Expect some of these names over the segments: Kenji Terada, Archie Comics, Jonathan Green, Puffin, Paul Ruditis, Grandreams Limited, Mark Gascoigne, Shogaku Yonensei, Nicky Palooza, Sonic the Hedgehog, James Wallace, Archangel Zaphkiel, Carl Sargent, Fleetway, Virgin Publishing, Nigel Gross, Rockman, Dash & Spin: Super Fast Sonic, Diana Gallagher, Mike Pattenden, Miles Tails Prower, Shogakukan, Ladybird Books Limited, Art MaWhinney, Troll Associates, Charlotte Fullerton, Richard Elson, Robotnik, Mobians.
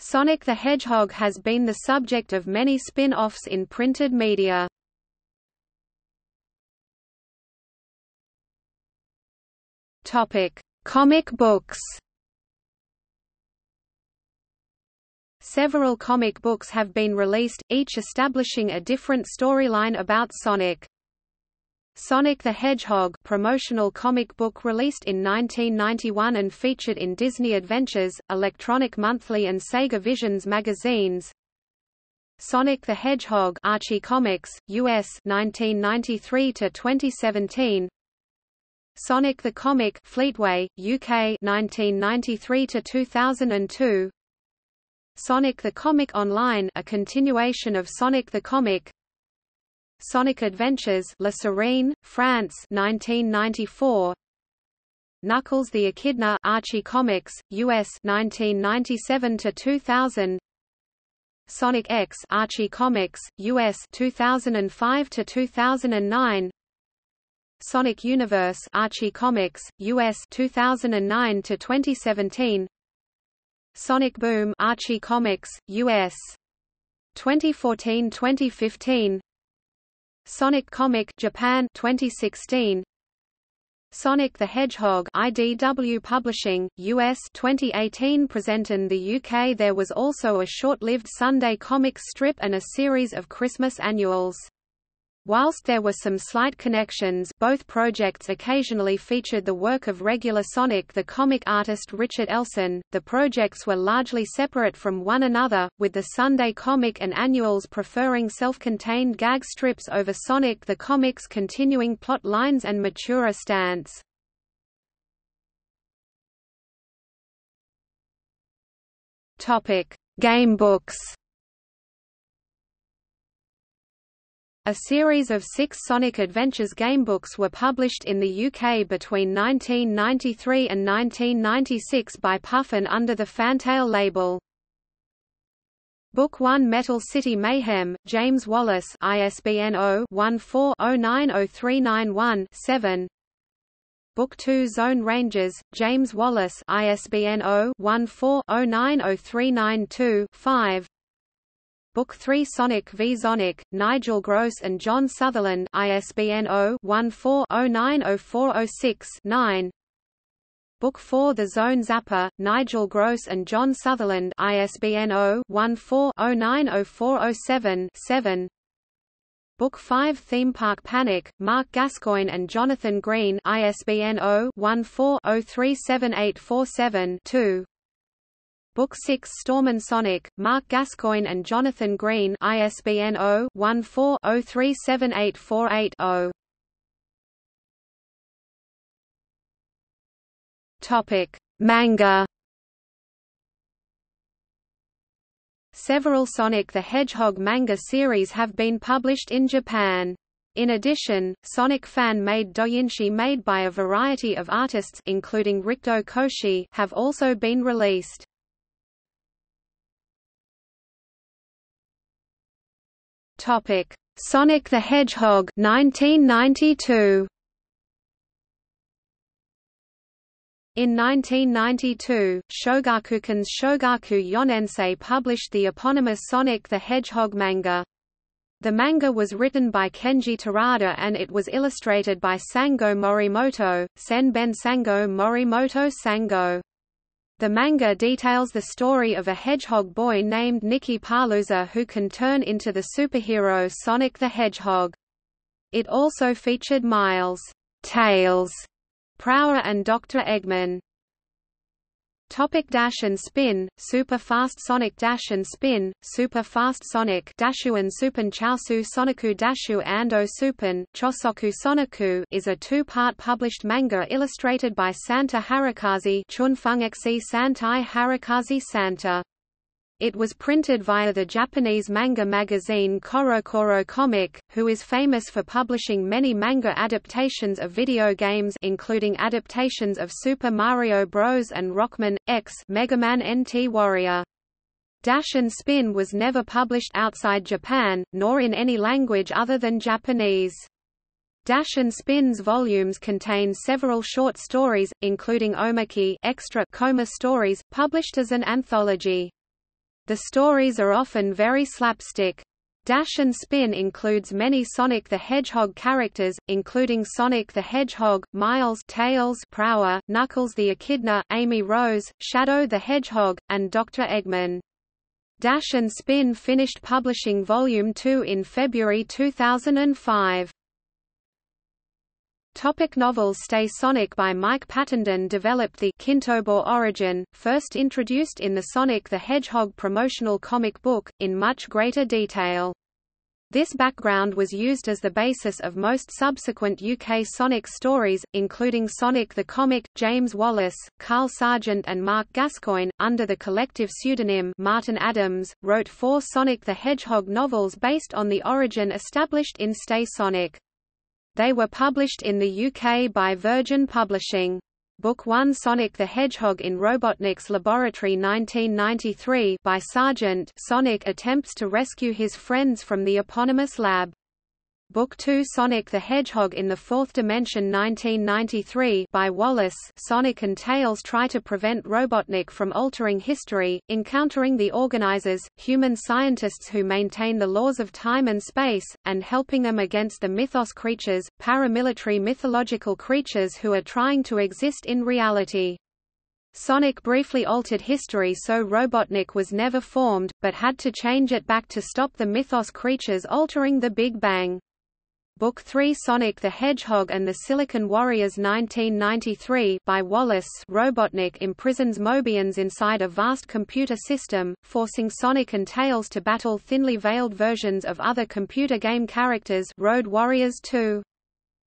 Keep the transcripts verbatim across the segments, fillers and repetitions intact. Sonic the Hedgehog has been the subject of many spin-offs in printed media. Topic: Comic books. Several comic books have been released, each establishing a different storyline about Sonic. Sonic the Hedgehog promotional comic book released in nineteen ninety-one and featured in Disney Adventures, Electronic Monthly and Sega Visions magazines. Sonic the Hedgehog Archie Comics, U S nineteen ninety-three to twenty seventeen. Sonic the Comic Fleetway, U K nineteen ninety-three to two thousand two. Sonic the Comic Online, a continuation of Sonic the Comic. Sonic Adventures, La Serene, France, nineteen ninety-four. Knuckles the Echidna, Archie Comics, U S nineteen ninety-seven to two thousand. Sonic X, Archie Comics, U S two thousand five to two thousand nine. Sonic Universe, Archie Comics, U S two thousand nine to twenty seventeen. Sonic Boom, Archie Comics, U S twenty fourteen to twenty fifteen. Sonic Comic, Japan, twenty sixteen. Sonic the Hedgehog, I D W Publishing, U S twenty eighteen present. In the U K there was also a short-lived Sunday comic strip and a series of Christmas annuals. Whilst there were some slight connections, both projects occasionally featured the work of regular Sonic the Comic artist Richard Elson. The projects were largely separate from one another, with the Sunday comic and annuals preferring self-contained gag strips over Sonic the Comic's continuing plot lines and maturer stance. Topic: Game books. A series of six Sonic Adventures gamebooks were published in the U K between nineteen ninety-three and nineteen ninety-six by Puffin under the Fantail label. Book one: Metal City Mayhem, James Wallace, I S B N zero one four zero nine zero three nine one seven. Book two: Zone Rangers, James Wallace, I S B N zero one four zero nine zero three nine two five. Book three: Sonic v Zonic, Nigel Gross and John Sutherland, I S B N zero one four zero nine zero four zero six nine. Book four: The Zone Zapper, Nigel Gross and John Sutherland, I S B N zero one four zero nine zero four zero seven seven. Book five: Theme Park Panic, Mark Gascoigne and Jonathan Green, I S B N zero one four zero three seven eight four seven two. Book six: Storm and Sonic, Mark Gascoigne and Jonathan Green, I S B N zero one four zero three seven eight four eight zero. Topic: Manga. Several Sonic the Hedgehog manga series have been published in Japan. In addition, Sonic fan-made doujinshi made by a variety of artists, including Rikdo Koshi, have also been released. Topic: Sonic the Hedgehog nineteen ninety-two. In nineteen ninety-two, Shogakukan's Shogaku Yonensei published the eponymous Sonic the Hedgehog manga. The manga was written by Kenji Terada and it was illustrated by Sango Morimoto, Senben Sango Morimoto Sango. The manga details the story of a hedgehog boy named Nicky Palooza who can turn into the superhero Sonic the Hedgehog. It also featured Miles, Tails, Prower and Doctor Eggman. Topic: Dash and Spin, Super Fast Sonic Dash and Spin, Super Fast Sonic Dashuan Supan Chaosu Soniku Dashu Ando Supan, Chosoku Soniku is a two-part published manga illustrated by Santa Harakazi Chunfungexi Santai Harakazi Santa. It was printed via the Japanese manga magazine CoroCoro Comic, who is famous for publishing many manga adaptations of video games including adaptations of Super Mario Bros. And Rockman X Mega Man N T Warrior. Dash and Spin was never published outside Japan, nor in any language other than Japanese. Dash and Spin's volumes contain several short stories, including Omaki Extra Coma Stories, published as an anthology. The stories are often very slapstick. Dash and Spin includes many Sonic the Hedgehog characters, including Sonic the Hedgehog, Miles Tails Prower, Knuckles the Echidna, Amy Rose, Shadow the Hedgehog, and Doctor Eggman. Dash and Spin finished publishing Volume two in February two thousand five. Topic novels. Stay Sonic by Mike Pattenden developed the Kintobor origin, first introduced in the Sonic the Hedgehog promotional comic book, in much greater detail. This background was used as the basis of most subsequent U K Sonic stories, including Sonic the Comic, James Wallace, Carl Sargent and Mark Gascoigne, under the collective pseudonym Martin Adams, wrote four Sonic the Hedgehog novels based on the origin established in Stay Sonic. They were published in the U K by Virgin Publishing. Book one Sonic the Hedgehog in Robotnik's Laboratory nineteen ninety-three by Sargent. Sonic attempts to rescue his friends from the eponymous lab. Book two Sonic the Hedgehog in the Fourth Dimension nineteen ninety-three by Wallace. Sonic and Tails try to prevent Robotnik from altering history, encountering the organizers, human scientists who maintain the laws of time and space, and helping them against the mythos creatures, paramilitary mythological creatures who are trying to exist in reality. Sonic briefly altered history so Robotnik was never formed, but had to change it back to stop the mythos creatures altering the Big Bang. Book three Sonic the Hedgehog and the Silicon Warriors nineteen ninety-three by Wallace. Robotnik imprisons Mobians inside a vast computer system, forcing Sonic and Tails to battle thinly veiled versions of other computer game characters. Road Warriors two.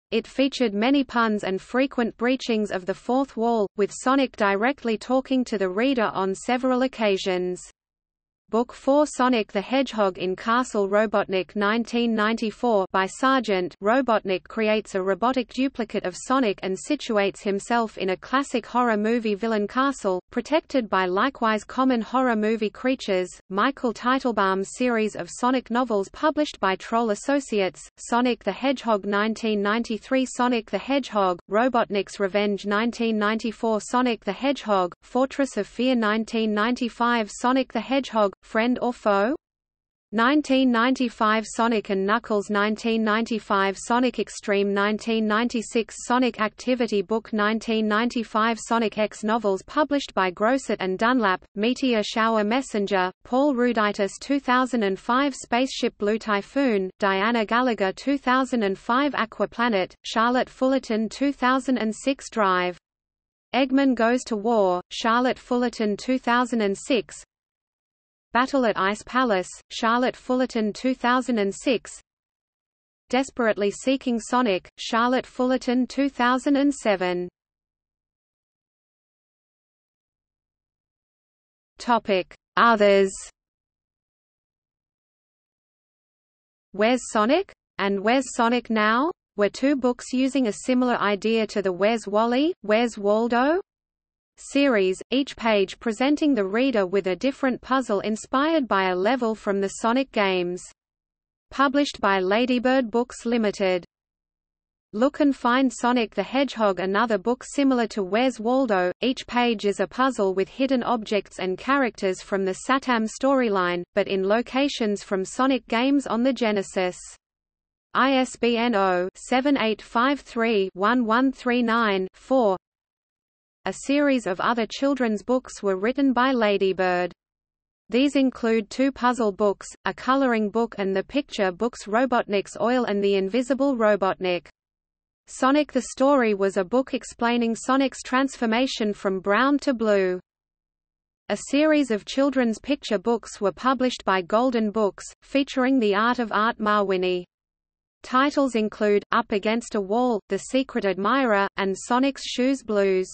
It featured many puns and frequent breachings of the fourth wall, with Sonic directly talking to the reader on several occasions. Book four Sonic the Hedgehog in Castle Robotnik nineteen ninety-four by Sargent. Robotnik creates a robotic duplicate of Sonic and situates himself in a classic horror movie villain castle, protected by likewise common horror movie creatures. Michael Teitelbaum's series of Sonic novels published by Troll Associates, Sonic the Hedgehog nineteen ninety-three, Sonic the Hedgehog, Robotnik's Revenge nineteen ninety-four, Sonic the Hedgehog, Fortress of Fear nineteen ninety-five, Sonic the Hedgehog, Friend or Foe? nineteen ninety-five Sonic and Knuckles nineteen ninety-five Sonic Extreme nineteen ninety-six Sonic Activity Book nineteen ninety-five Sonic X novels published by Grosset and Dunlap, Meteor Shower Messenger, Paul Ruditis two thousand five Spaceship Blue Typhoon, Diana Gallagher two thousand five Aquaplanet, Charlotte Fullerton two thousand six Drive. Eggman Goes to War, Charlotte Fullerton two thousand six Battle at Ice Palace, Charlotte Fullerton two thousand six Desperately Seeking Sonic, Charlotte Fullerton two thousand seven. Topic: Others. Where's Sonic? And Where's Sonic Now? Were two books using a similar idea to the Where's Wally, Where's Waldo? Series, each page presenting the reader with a different puzzle inspired by a level from the Sonic games. Published by Ladybird Books Limited. Look and Find Sonic the Hedgehog, another book similar to Where's Waldo. Each page is a puzzle with hidden objects and characters from the Satam storyline, but in locations from Sonic games on the Genesis. I S B N zero seven eight five three one one three nine four. A series of other children's books were written by Ladybird. These include two puzzle books, a coloring book and the picture books Robotnik's Oil and the Invisible Robotnik. Sonic the Story was a book explaining Sonic's transformation from brown to blue. A series of children's picture books were published by Golden Books, featuring the art of Art MaWhinney. Titles include, Up Against a Wall, The Secret Admirer, and Sonic's Shoes Blues.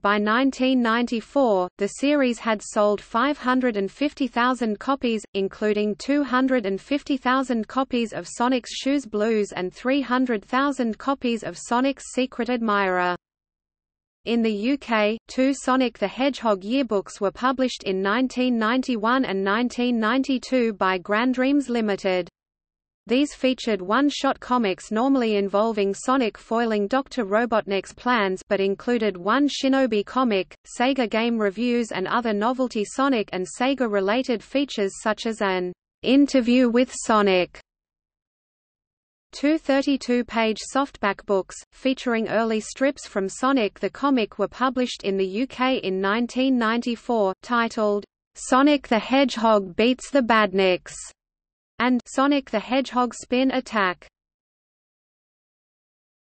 By nineteen ninety-four, the series had sold five hundred fifty thousand copies, including two hundred fifty thousand copies of Sonic's Shoes Blues and three hundred thousand copies of Sonic's Secret Admirer. In the U K, two Sonic the Hedgehog yearbooks were published in nineteen ninety-one and nineteen ninety-two by Grandreams Limited. These featured one-shot comics normally involving Sonic foiling Doctor Robotnik's plans, but included one Shinobi comic, Sega game reviews and other novelty Sonic and Sega-related features such as an "Interview with Sonic", two thirty-two page softback books, featuring early strips from Sonic the Comic were published in the U K in nineteen ninety-four, titled, "Sonic the Hedgehog Beats the Badniks", and Sonic the Hedgehog Spin Attack.